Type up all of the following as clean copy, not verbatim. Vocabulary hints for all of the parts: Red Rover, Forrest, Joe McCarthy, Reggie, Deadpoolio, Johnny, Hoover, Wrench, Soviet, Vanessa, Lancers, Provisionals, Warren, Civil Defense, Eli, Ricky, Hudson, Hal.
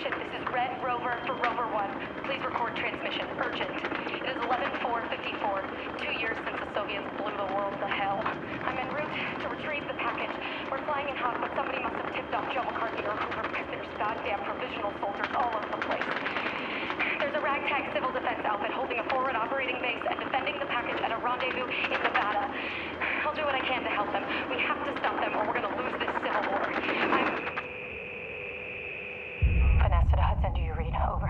station. This is Red Rover for Rover 1. Please record transmission. Urgent. It is 11-4-54. 2 years since the Soviets blew the world to hell. I'm en route to retrieve the package. We're flying in hot, but somebody must have tipped off Joe McCarthy or Hoover because there's goddamn provisional soldiers all over the place. There's a ragtag Civil Defense outfit holding a forward operating base and defending the package at a rendezvous in Nevada. I'll do what I can to help them. We have to stop them or we're going to lose this civil war. Vanessa to Hudson, do you read? Over.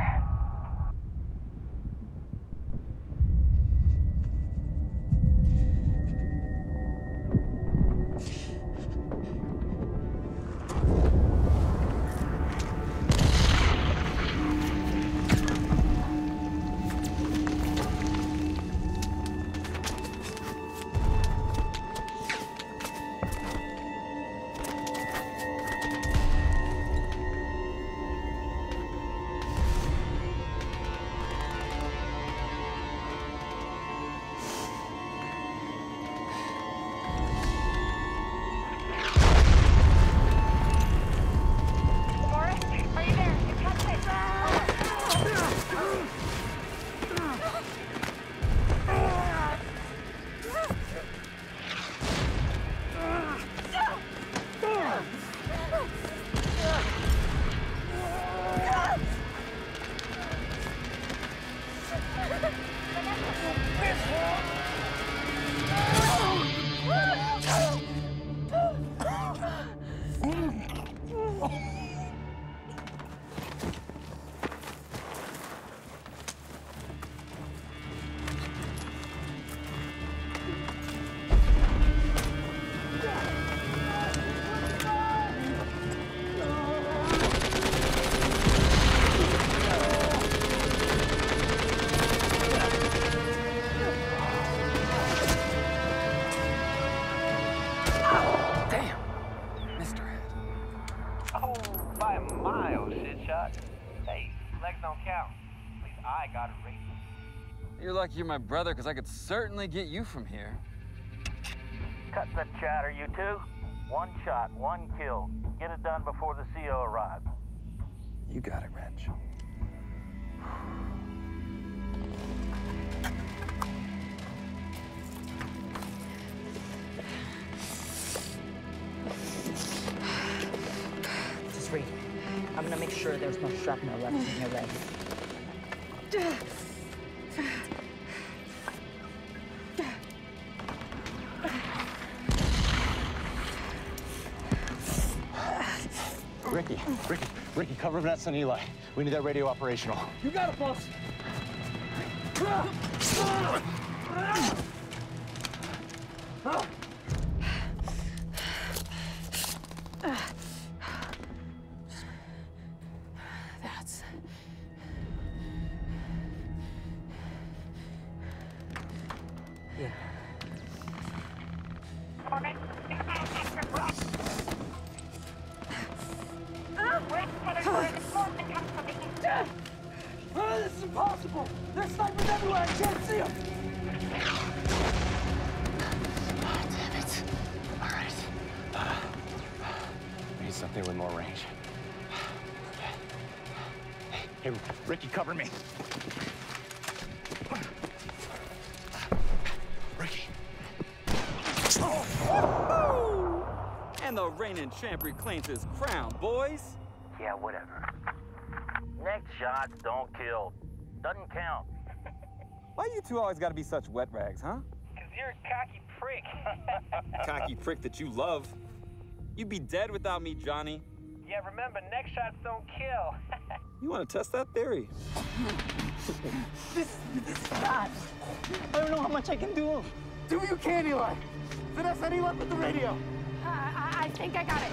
You're my brother, because I could certainly get you from here. Cut the chatter, you two. One shot, one kill. Get it done before the CO arrives. You got it, Wrench. Just read. I'm gonna make sure there's no shrapnel left in your leg. Ricky, cover Vanessa and Eli. We need that radio operational. You got it, boss. That's... Yeah. All right. This is impossible! There's snipers everywhere! I can't see them! Oh, damn it. All right. We need something with more range. Hey, Ricky, cover me. Ricky. Oh. And the reigning champ reclaims his crown, boys. Yeah, whatever. Next shot, don't kill. Doesn't count. Why you two always gotta be such wet rags, huh? Because you're a cocky prick. Cocky prick that you love. You'd be dead without me, Johnny. Yeah, remember, next shots don't kill. You wanna test that theory? This is bad. I don't know how much I can do. Do what you can, Eli. Vanessa, any luck with the radio? I think I got it.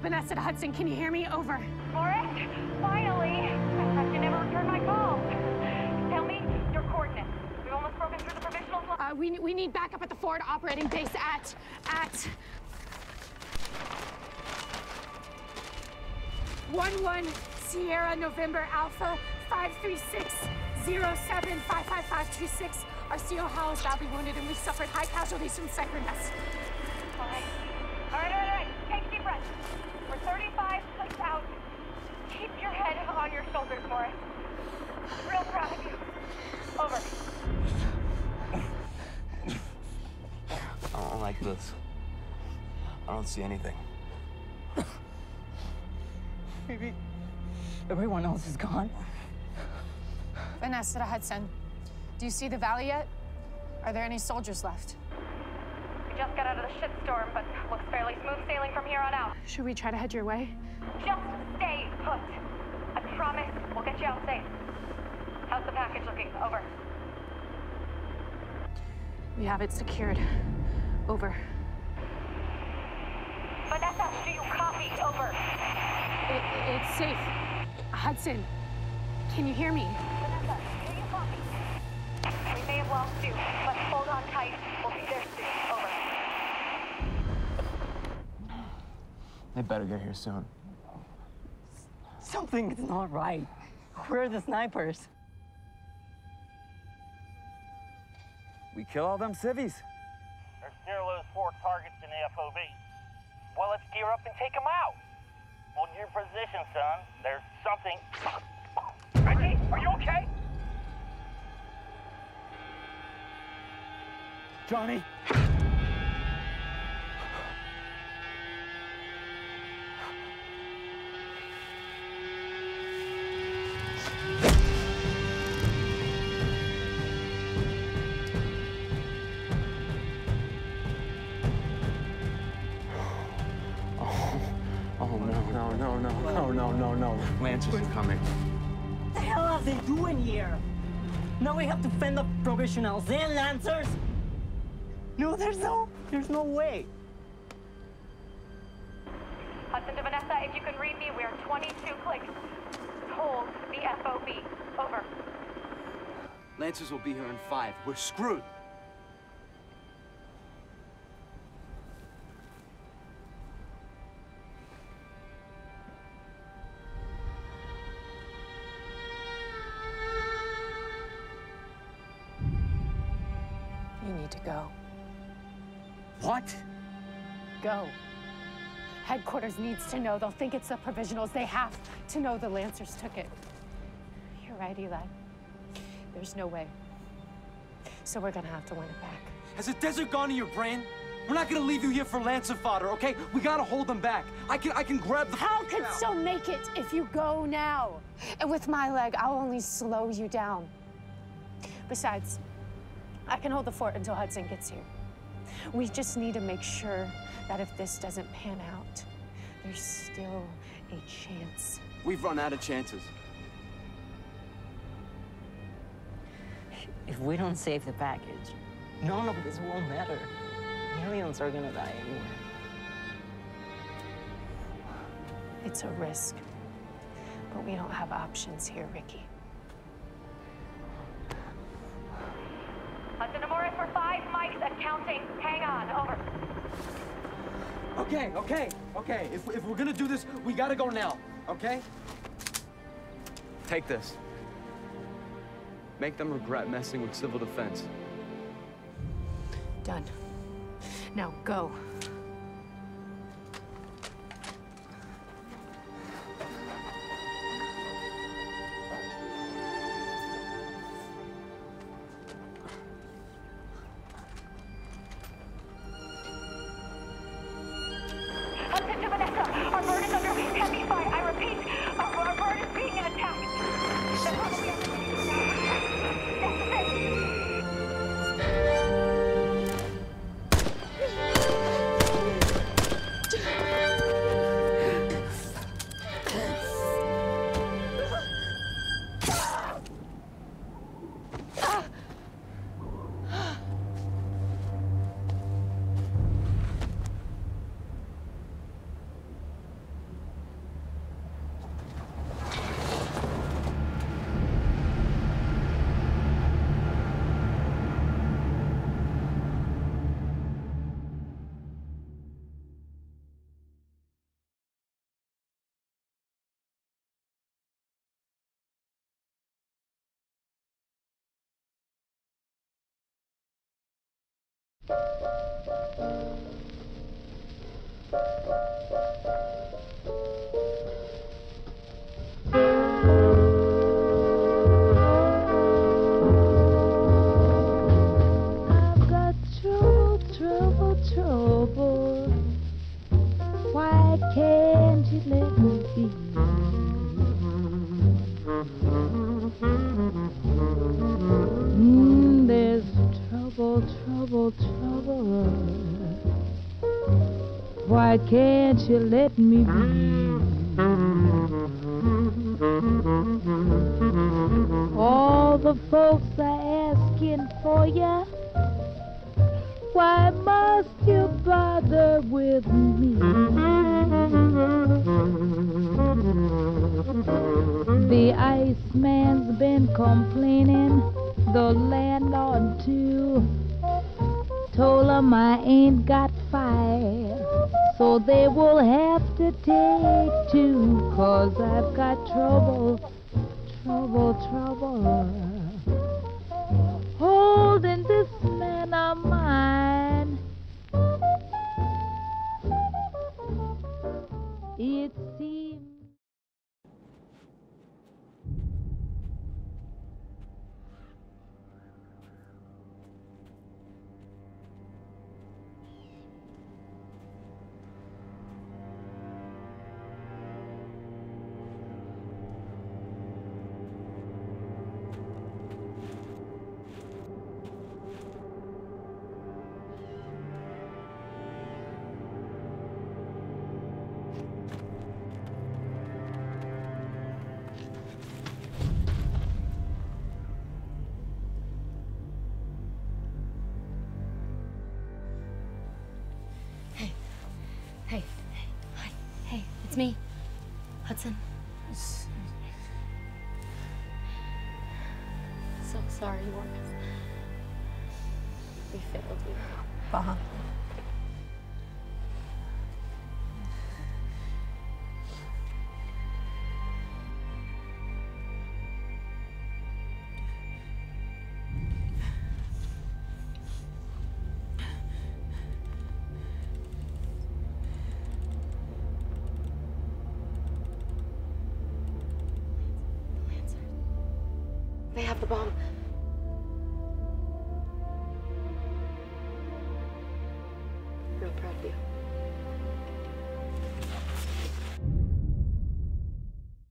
Vanessa to Hudson, can you hear me? Over. Forrest, finally! You never returned my call. Tell me your coordinates. We've almost broken through the provisionals. We need backup at the forward operating base at 11 Sierra November Alpha 536-07-55526. Our CO Hal is badly wounded, and we suffered high casualties from sector mess. All right. All right. We're 35 clicks out. Keep your head on your shoulders, Forrest. Real proud of you. Over. I don't like this. I don't see anything. Maybe everyone else is gone. Vanessa to Hudson, do you see the valley yet? Are there any soldiers left? We just got out of the shitstorm, but looks fairly smooth sailing from here on out. Should we try to head your way? Just stay put. I promise we'll get you out safe. How's the package looking? Over. We have it secured. Over. Vanessa, do you copy? Over. It's safe. Hudson, can you hear me? Vanessa, do you copy? We may have lost you, but hold on tight. We'll be there soon. Over. They better get here soon. Something's not right. Where are the snipers? We kill all them civvies. There's still those 4 targets in the FOV. Well, let's gear up and take them out. Hold your position, son. There's something. Reggie, are you okay? Johnny. No, Lancers are coming. What the hell are they doing here? Now we have to fend off Provisionals and Lancers? No, there's no way. Hudson to Vanessa, if you can read me, we are 22 clicks. Hold the FOB. Over. Lancers will be here in 5. We're screwed. Go. What? Go. Headquarters needs to know. They'll think it's the Provisionals. They have to know the Lancers took it. You're right, Eli. There's no way. So we're gonna have to win it back. Has the desert gone to your brain? We're not gonna leave you here for Lancer fodder, okay? We gotta hold them back. I can grab the— Hal could still make it if you go now. And with my leg, I'll only slow you down. Besides, I can hold the fort until Hudson gets here. We just need to make sure that if this doesn't pan out, there's still a chance. We've run out of chances. If we don't save the package, none of this will matter. Millions are gonna die anyway. It's a risk, but we don't have options here, Ricky. Hudson to Morris for 5 mics and counting. Hang on, over. Okay. If we're gonna do this, we gotta go now, okay? Take this. Make them regret messing with Civil Defense. Done. Now go. Trouble, why can't you let me be? All the folks are asking for ya, why must you bother with me? The Iceman's been complaining, the landlord too. Told 'em I ain't got five, so they will have to take two. 'Cause I've got trouble, holding this man of mine. It seems. It's me, Hudson. So sorry, Warren. We failed you. Bob. They have the bomb.